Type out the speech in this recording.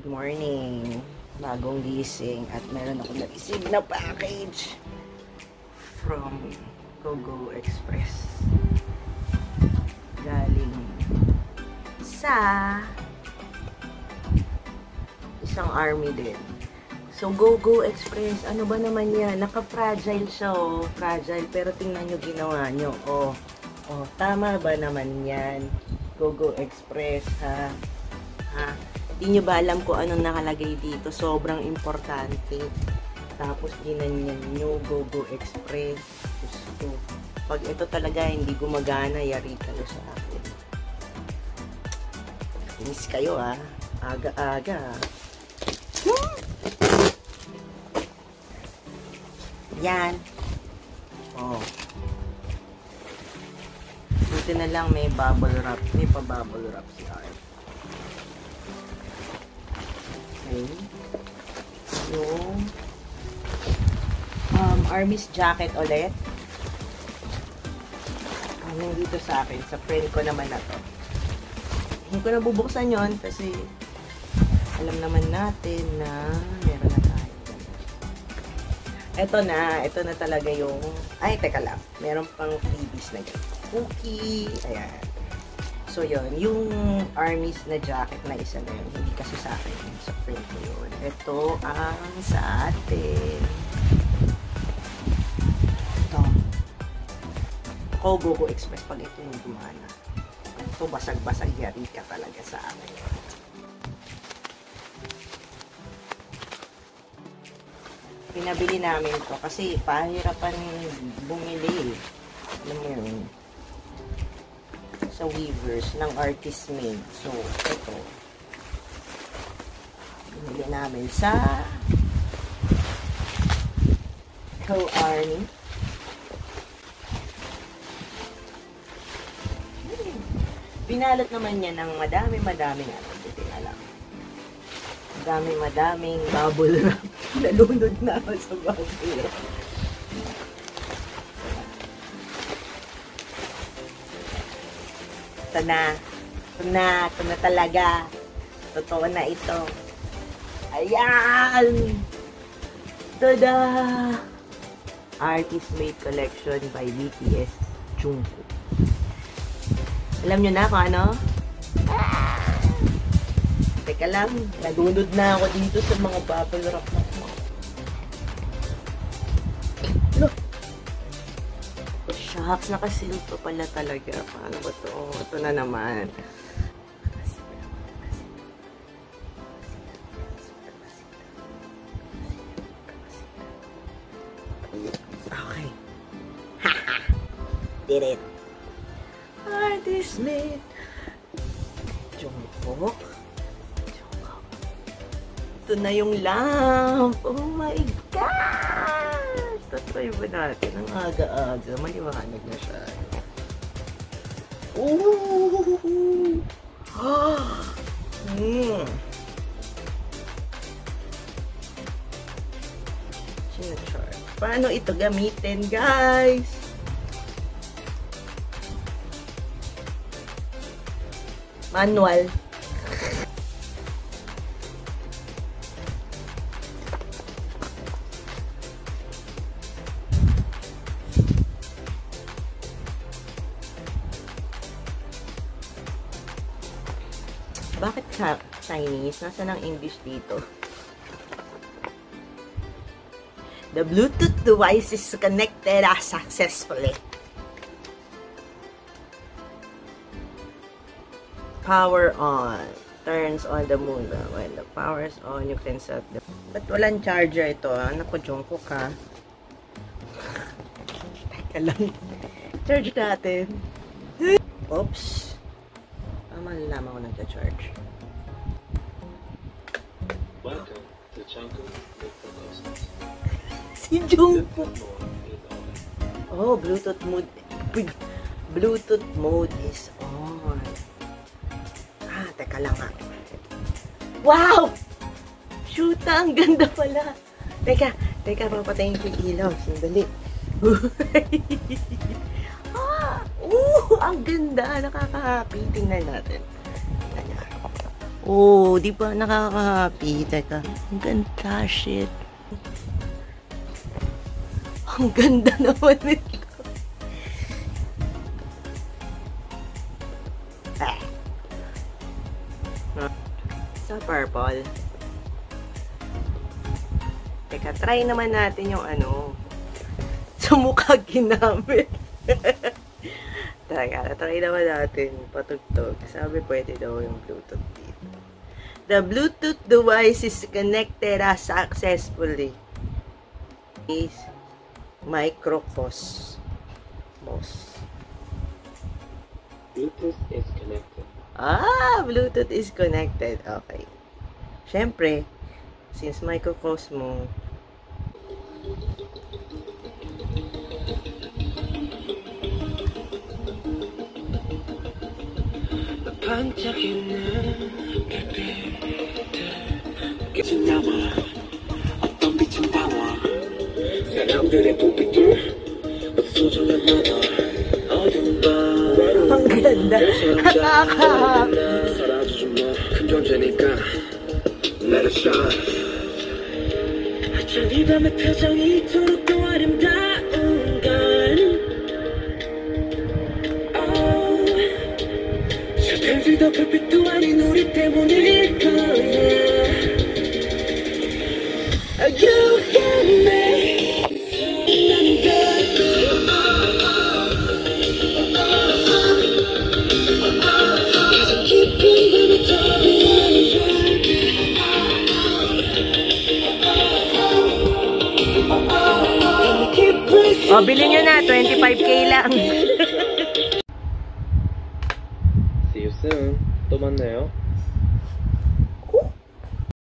Good morning. Bagong gising at meron ako naisig na package from GoGo Express. Galing sa isang ARMY din. So, GoGo Express, ano ba naman yan? Naka-fragile siya, oh. Fragile, pero tingnan nyo ginawa nyo. Oh, oh, tama ba naman yan? GoGo Express, ha? Hindi nyo ba alam kung anong nakalagay dito? Sobrang importante. Tapos, ginanyan nyo, GoGo Express. Gusto. Pag ito talaga hindi gumagana, yari kayo sa akin. Inis kayo, ah. Aga-aga. Yan. Oh. Buti na lang may bubble wrap. May pa-bubble wrap si Art. Yung ARMY's jacket ulit. Anong dito sa akin? Sa print ko naman na to. Hindi ko na bubuksan yun kasi alam naman natin na meron na tayo. Ito na talaga yung ay, teka lang. Meron pang freebies na yun. Cookie. Ayan. So, yun. Yung ARMY's na jacket na isa na yun. Hindi kasi sa akin. Sa print ko yun. Ito ang sa atin. Ito. GoGo Express. Pag ito yung dumana. Ito, basag-basag yari ka talaga sa amin. Pinabili namin to kasi pahirapan bumili. Alam mo yun. Sa weavers ng Artist Made. So, ito. Binili namin sa Co-Army. Binalot naman niya ng madami-madami natin. Buti na lang. Madami-madaming bubble wrap. Nalunod na ako sa bubble wrap. Ito na talaga. Totoo na ito. Ayan! Tada! Artist Made Collection by BTS Jungkook. Alam nyo na kung ano? Ah! Teka lang, nagulod na ako dito sa mga bubble wrap na ito. Shucks, nakasilto pala talaga. Paano ba ito? Oh, ito na naman. Okay. Haha! Did it! Artist Made! Jungkook. Ito na yung lamp! Oh my God! Tatry ba natin? Ang aga-aga. Maliwanag na siya. Ooh! Ah! Sinachar. Paano ito gamitin, guys? Manual. Bakit Chinese? Nasaan ang English dito? The Bluetooth device is connected successfully. Power on. Turns on the moon. When the power is on, you can set the... Ba't walang charger ito? Anak ko, Jungkook, ha? Teka lang. Charge natin. Oops. Malalaman ko nagka-charge. Welcome to Jungkook Mikrokosmos. Si Jungkook! Oh, Bluetooth mode. Bluetooth mode is on. Ah, teka lang nga. Wow! Shoota, ang ganda pala. Teka, papatayin ko yung ilaw. Sandali. Ang ganda! Nakaka-happy. Tingnan natin. Oh, di ba nakaka-happy? Teka, ang ganda, shit. Ang ganda naman nito. Sa purple. Teka, try naman natin yung ano. Sa mukha ginamit. Teka, try naman natin. Patugtog. Sabi pwede daw yung Bluetooth dito. The Bluetooth device is connected as successfully. Is Mikrokosmos. Bluetooth is connected. Ah! Bluetooth is connected. Okay. Siyempre, since Mikrokosmos. Ang ganda. Nakakahap. You got me. Oh, bilhin nyo na, 25K lang. See you soon. Tumandayo.